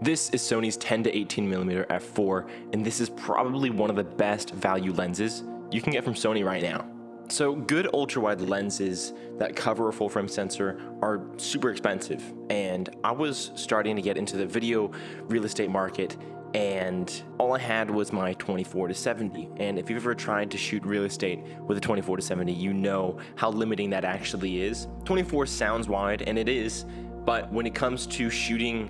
This is Sony's 10-18mm f4, and this is probably one of the best value lenses you can get from Sony right now. So good ultra-wide lenses that cover a full frame sensor are super expensive, and I was starting to get into the video real estate market and all I had was my 24-70, and if you've ever tried to shoot real estate with a 24-70, you know how limiting that actually is. 24 sounds wide, and it is, but when it comes to shooting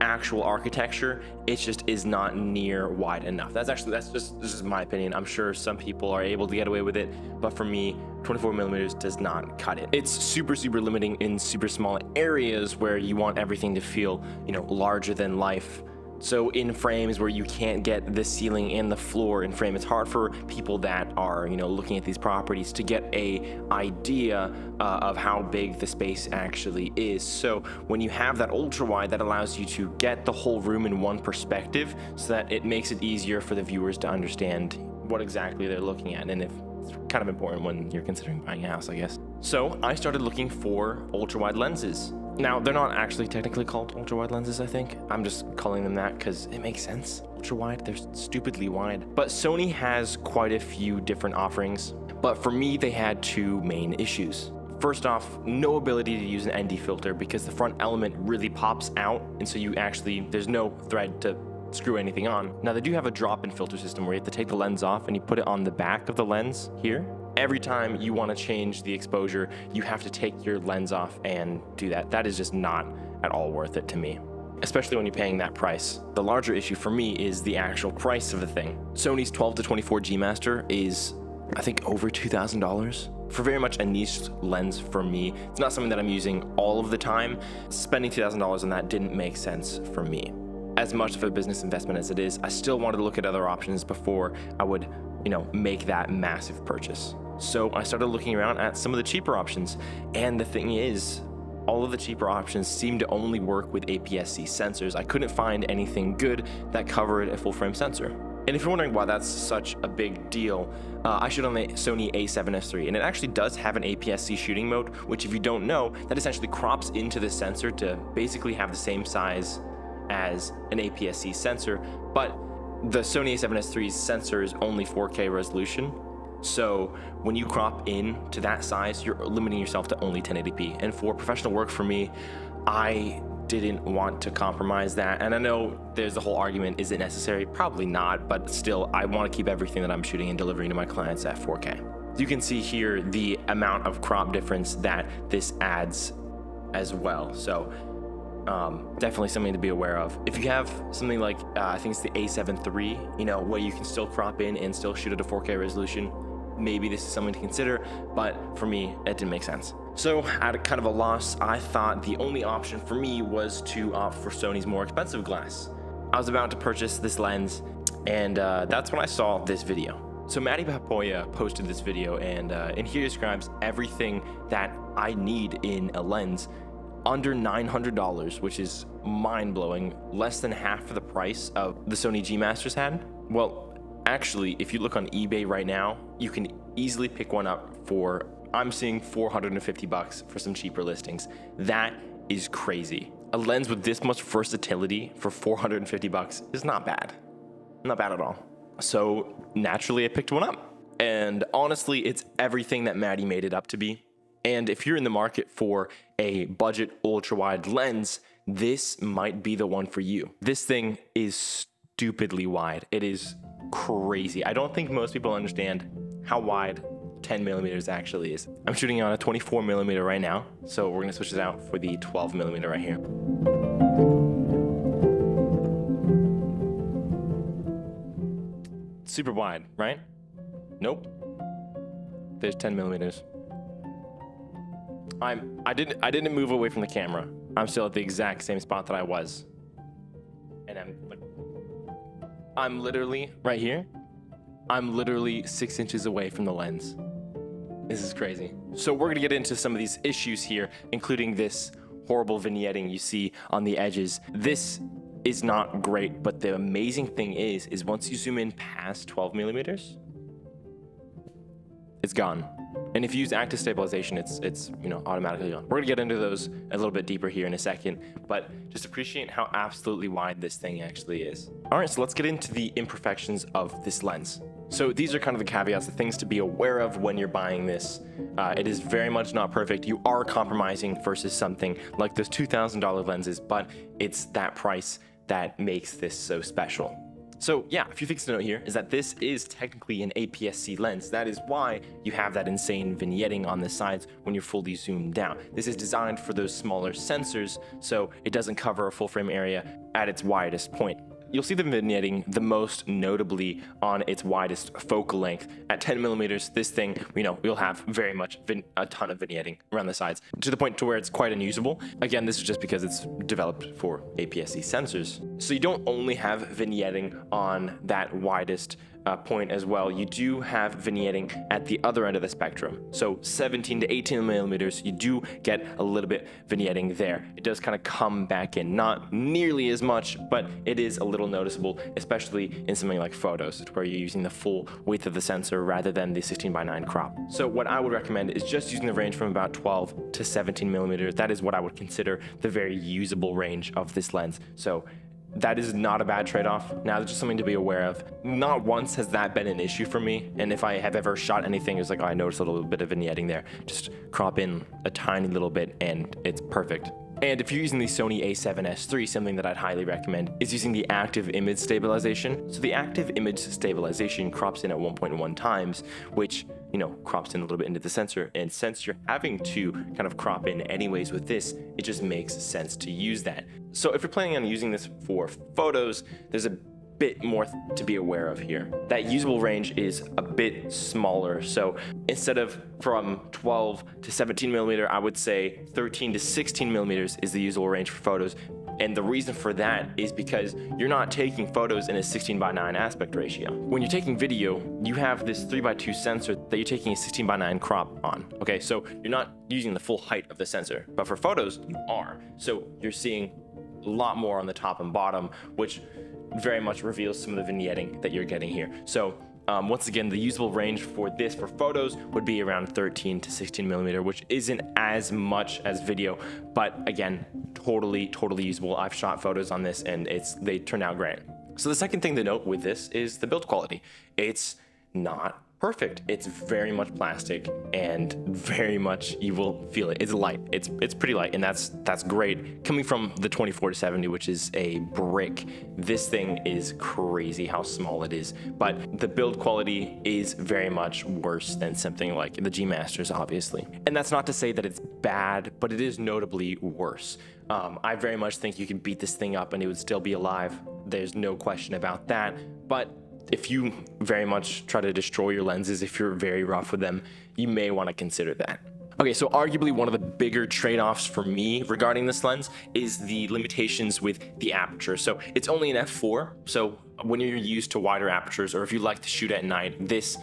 actual architecture, it just is not near wide enough. This is my opinion. I'm sure some people are able to get away with it, but for me, 24mm does not cut it. It's super limiting in super small areas where you want everything to feel, you know, larger than life. So in frames where you can't get the ceiling and the floor in frame, it's hard for people that are, you know, looking at these properties to get an idea of how big the space actually is. So when you have that ultra wide, that allows you to get the whole room in one perspective, so that it makes it easier for the viewers to understand what exactly they're looking at, and if it's kind of important when you're considering buying a house, I guess. So I started looking for ultra wide lenses. Now, they're not actually technically called ultra-wide lenses, I think. I'm just calling them that because it makes sense. Ultra-wide, they're stupidly wide. But Sony has quite a few different offerings, but for me, they had two main issues. First off, no ability to use an ND filter because the front element really pops out, and so you actually, there's no thread to screw anything on. Now, they do have a drop-in filter system where you have to take the lens off and you put it on the back of the lens here. Every time you want to change the exposure, you have to take your lens off and do that. That is just not at all worth it to me, especially when you're paying that price. The larger issue for me is the actual price of the thing. Sony's 12-24 G Master is, I think, over $2,000 for very much a niche lens for me. It's not something that I'm using all of the time. Spending $2,000 on that didn't make sense for me. As much of a business investment as it is, I still wanted to look at other options before I would, you know, make that massive purchase. So I started looking around at some of the cheaper options, and the thing is, all of the cheaper options seemed to only work with APS-C sensors. I couldn't find anything good that covered a full-frame sensor. And if you're wondering why that's such a big deal, I shoot on the Sony A7S3, and it actually does have an APS-C shooting mode, which if you don't know, that essentially crops into the sensor to basically have the same size as an APS-C sensor, but the Sony A7S3's sensor is only 4K resolution. So when you crop in to that size, you're limiting yourself to only 1080p. And for professional work for me, I didn't want to compromise that. And I know there's the whole argument, is it necessary? Probably not, but still, I want to keep everything that I'm shooting and delivering to my clients at 4K. You can see here the amount of crop difference that this adds as well. So definitely something to be aware of. If you have something like, I think it's the A7 III, you know, where you can still crop in and still shoot at a 4K resolution, maybe this is something to consider, but for me, it didn't make sense. So at kind of a loss, I thought the only option for me was to opt for Sony's more expensive glass. I was about to purchase this lens, and that's when I saw this video. So Matti Haapoja posted this video, and he describes everything that I need in a lens under $900, which is mind-blowing, less than half of the price of the Sony G Masters had. Well, actually, if you look on eBay right now, you can easily pick one up for, I'm seeing $450 for some cheaper listings. That is crazy. A lens with this much versatility for $450 is not bad. Not bad at all. So naturally, I picked one up. And honestly, it's everything that Matti made it up to be. And if you're in the market for a budget ultra-wide lens, this might be the one for you. This thing is stupidly wide. It is crazy. I don't think most people understand how wide 10mm actually is. I'm shooting on a 24mm right now, so we're gonna switch it out for the 12mm right here. Super wide, right? Nope. There's 10mm. I didn't move away from the camera. I'm still at the exact same spot that I was, and I'm literally right here. I'm literally 6 inches away from the lens. This is crazy. So we're gonna get into some of these issues here, including this horrible vignetting you see on the edges. This is not great, but the amazing thing is once you zoom in past 12mm, it's gone. And if you use active stabilization, it's automatically on. We're gonna get into those a little bit deeper here in a second, but just appreciate how absolutely wide this thing actually is. All right, so let's get into the imperfections of this lens. So these are kind of the caveats, the things to be aware of when you're buying this. It is very much not perfect. You are compromising versus something like those $2,000 lenses, but it's that price that makes this so special. So yeah, a few things to note here is that this is technically an APS-C lens. That is why you have that insane vignetting on the sides when you're fully zoomed down. This is designed for those smaller sensors, so it doesn't cover a full frame area at its widest point. You'll see the vignetting the most notably on its widest focal length. At 10mm, this thing, you'll have very much a ton of vignetting around the sides, to the point to where it's quite unusable. Again, this is just because it's developed for APS-C sensors. So you don't only have vignetting on that widest point as well. You do have vignetting at the other end of the spectrum. So 17 to 18mm, you do get a little bit vignetting there. It does kind of come back in, not nearly as much, but it is a little noticeable, especially in something like photos, where you're using the full width of the sensor rather than the 16:9 crop. So what I would recommend is just using the range from about 12 to 17mm. That is what I would consider the very usable range of this lens. So that is not a bad trade-off. Now, that's just something to be aware of. Not once has that been an issue for me, and if I have ever shot anything, it's like, oh, I noticed a little bit of vignetting there. Just crop in a tiny little bit, and it's perfect. And if you're using the Sony A7S3, something that I'd highly recommend is using the active image stabilization. So the active image stabilization crops in at 1.1 times, which, crops in a little bit into the sensor. And since you're having to kind of crop in anyways with this, it just makes sense to use that. So if you're planning on using this for photos, there's a bit more to be aware of here. That usable range is a bit smaller. So instead of from 12 to 17mm, I would say 13 to 16mm is the usable range for photos. And the reason for that is because you're not taking photos in a 16:9 aspect ratio. When you're taking video, you have this 3:2 sensor that you're taking a 16:9 crop on. Okay, so you're not using the full height of the sensor, but for photos, you are. So you're seeing a lot more on the top and bottom, which very much reveals some of the vignetting that you're getting here. So once again, the usable range for this for photos would be around 13 to 16mm, which isn't as much as video, but again, totally usable. I've shot photos on this and they turned out great. So the second thing to note with this is the build quality. It's not perfect. It's very much plastic and very much you will feel it. It's light. It's pretty light, and that's great. Coming from the 24 to 70, which is a brick, this thing is crazy how small it is. But the build quality is very much worse than something like the G Masters, obviously. And that's not to say that it's bad, but it is notably worse. I very much think you could beat this thing up and it would still be alive. There's no question about that. But if you very much try to destroy your lenses, if you're very rough with them, you may want to consider that. Okay, so arguably one of the bigger trade-offs for me regarding this lens is the limitations with the aperture. So it's only an f4, so when you're used to wider apertures or if you like to shoot at night, this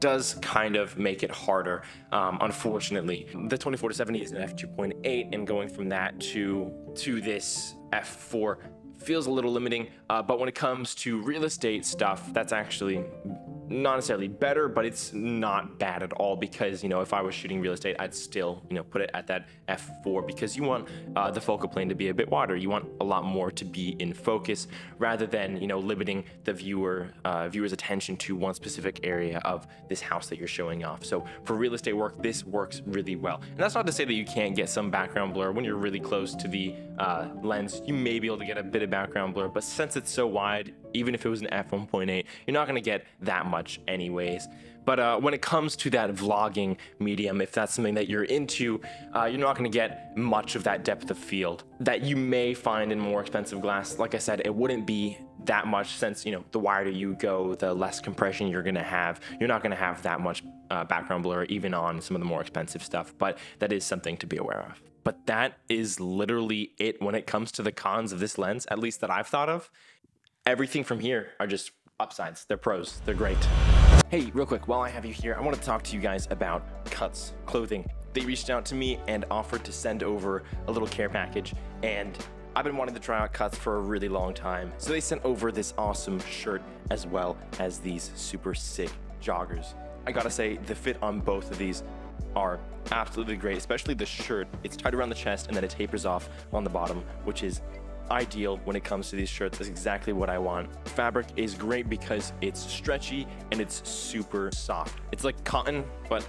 does kind of make it harder, unfortunately. The 24 to 70 is an f2.8, and going from that to this f4 feels a little limiting, but when it comes to real estate stuff, that's actually not necessarily better, but it's not bad at all, because if I was shooting real estate, I'd still put it at that f4, because you want the focal plane to be a bit wider. You want a lot more to be in focus rather than limiting the viewer's attention to one specific area of this house that you're showing off. So for real estate work, this works really well, and that's not to say that you can't get some background blur when you're really close to the lens. You may be able to get a bit of background blur, but since it's so wide, even if it was an f1.8, you're not going to get that much anyways. But when it comes to that vlogging medium, if that's something that you're into, you're not going to get much of that depth of field that you may find in more expensive glass. Like I said, it wouldn't be that much, since the wider you go, the less compression you're going to have. You're not going to have that much background blur even on some of the more expensive stuff, but that is something to be aware of. But that is literally it when it comes to the cons of this lens, at least that I've thought of. Everything from here are just upsides. They're pros. They're great. Hey, real quick, while I have you here, I want to talk to you guys about Cuts Clothing. They reached out to me and offered to send over a little care package, and I've been wanting to try out Cuts for a really long time. So they sent over this awesome shirt as well as these super sick joggers. I gotta say, the fit on both of these are absolutely great, especially the shirt. It's tied around the chest and then it tapers off on the bottom, which is ideal when it comes to these shirts. That's exactly what I want. Fabric is great because it's stretchy and it's super soft. It's like cotton, but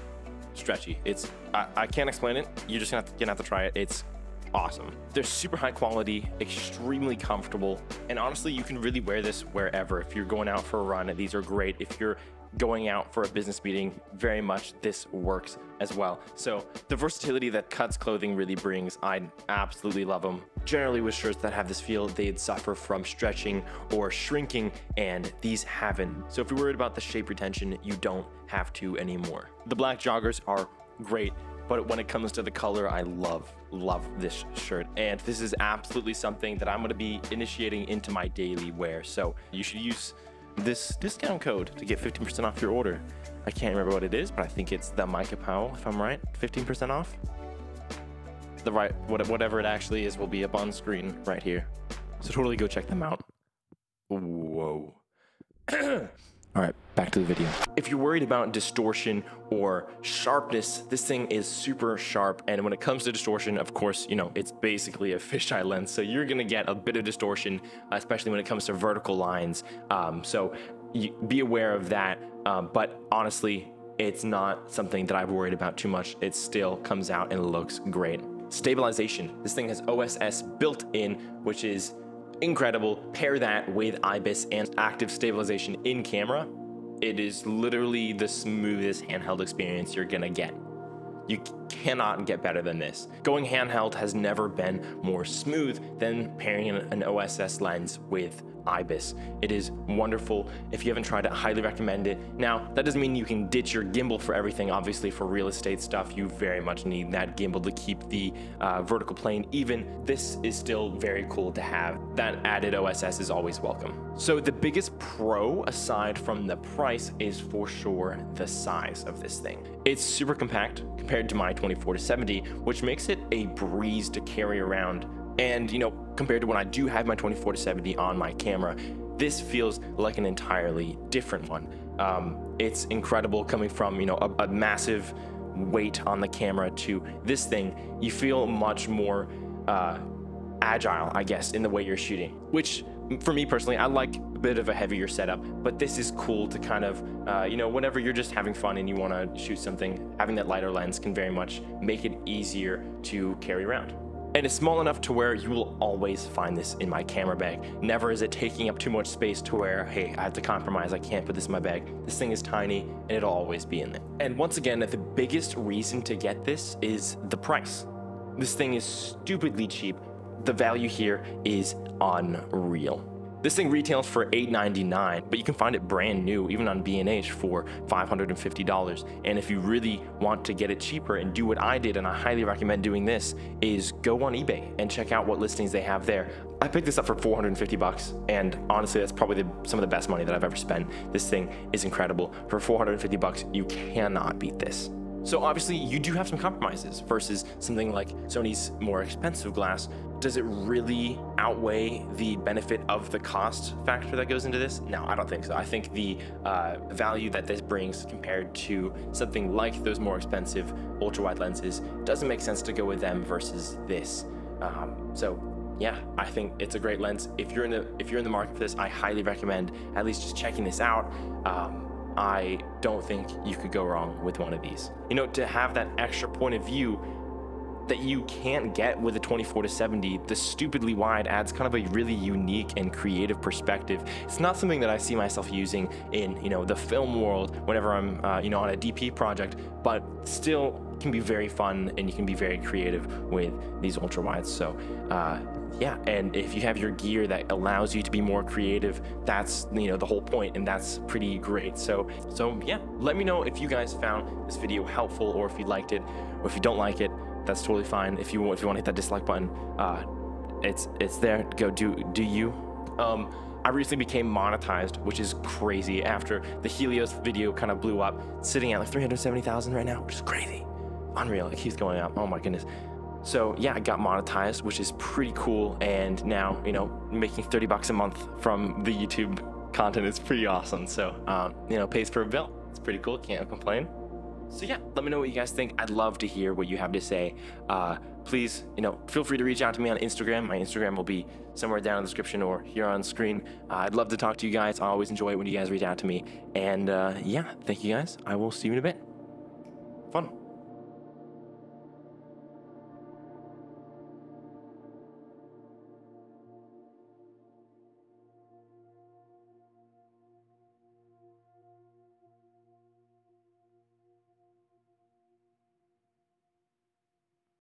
stretchy. It's, I can't explain it. You're just gonna have to try it. It's awesome. They're super high quality, extremely comfortable, and honestly, you can really wear this wherever. If you're going out for a run, these are great. If you're going out for a business meeting, very much this works as well. So the versatility that Cuts clothing really brings, I absolutely love them. Generally with shirts that have this feel, they'd suffer from stretching or shrinking, and these haven't. So if you're worried about the shape retention, you don't have to anymore. The black joggers are great, but when it comes to the color, I love this shirt. And this is absolutely something that I'm gonna be initiating into my daily wear. So you should use this discount code to get 15% off your order. I can't remember what it is, but I think it's the Micah Powell, if I'm right. 15% off. The right, whatever it actually is, will be up on screen right here. So totally go check them out. Whoa. All right, back to the video. If you're worried about distortion or sharpness, this thing is super sharp. And when it comes to distortion, of course, you know, it's basically a fisheye lens. So you're gonna get a bit of distortion, especially when it comes to vertical lines. So be aware of that. But honestly, it's not something that I've worried about too much. It still comes out and looks great. Stabilization. This thing has OSS built in, which is incredible. Pair that with IBIS and active stabilization in camera, it is literally the smoothest handheld experience you're gonna get. You cannot get better than this. Going handheld has never been more smooth than pairing an OSS lens with IBIS. It is wonderful. If you haven't tried it, I highly recommend it. Now, that doesn't mean you can ditch your gimbal for everything. Obviously, for real estate stuff, you very much need that gimbal to keep the vertical plane even. This is still very cool to have. That added OSS is always welcome. So the biggest pro, aside from the price, is for sure the size of this thing. It's super compact compared to my 24-70, which makes it a breeze to carry around. And, you know, compared to when I do have my 24-70 on my camera, this feels like an entirely different one. It's incredible coming from, you know, a massive weight on the camera to this thing. You feel much more agile, I guess, in the way you're shooting, which for me personally, I like a bit of a heavier setup, but this is cool to kind of, you know, whenever you're just having fun and you want to shoot something, having that lighter lens can very much make it easier to carry around. And it's small enough to where you will always find this in my camera bag. Never is it taking up too much space to where, hey, I have to compromise, I can't put this in my bag. This thing is tiny and it'll always be in there. And once again, the biggest reason to get this is the price. This thing is stupidly cheap. The value here is unreal. This thing retails for $899, but you can find it brand new, even on B&H, for $550. And if you really want to get it cheaper and do what I did, and I highly recommend doing this, is go on eBay and check out what listings they have there. I picked this up for $450, and honestly, that's probably some of the best money that I've ever spent. This thing is incredible. For $450, you cannot beat this. So obviously, you do have some compromises versus something like Sony's more expensive glass. Does it really outweigh the benefit of the cost factor that goes into this? No, I don't think so. I think the value that this brings compared to something like those more expensive ultra-wide lenses, doesn't make sense to go with them versus this. So yeah, I think it's a great lens. If you're in the market for this, I highly recommend at least just checking this out. I don't think you could go wrong with one of these. You know, to have that extra point of view that you can't get with a 24-70, the stupidly wide adds kind of a really unique and creative perspective. It's not something that I see myself using in, you know, the film world whenever I'm, you know, on a DP project, but still can be very fun and you can be very creative with these ultra wides. So yeah, and if you have your gear that allows you to be more creative, that's, you know, the whole point, and that's pretty great. So yeah, let me know if you guys found this video helpful, or if you liked it, or if you don't like it, that's totally fine. If you want to hit that dislike button, it's there. Go do you. I recently became monetized, which is crazy after the Helios video kind of blew up, sitting at like 370,000 right now, which is crazy. Unreal, it keeps going up. Oh my goodness. So yeah, I got monetized, which is pretty cool. And now, you know, making $30 a month from the YouTube content is pretty awesome. So, you know, pays for a bill. It's pretty cool. Can't complain. So yeah, let me know what you guys think. I'd love to hear what you have to say. Please, feel free to reach out to me on Instagram. My Instagram will be somewhere down in the description or here on screen. I'd love to talk to you guys. I always enjoy it when you guys reach out to me. And yeah, thank you guys. I will see you in a bit. Fun.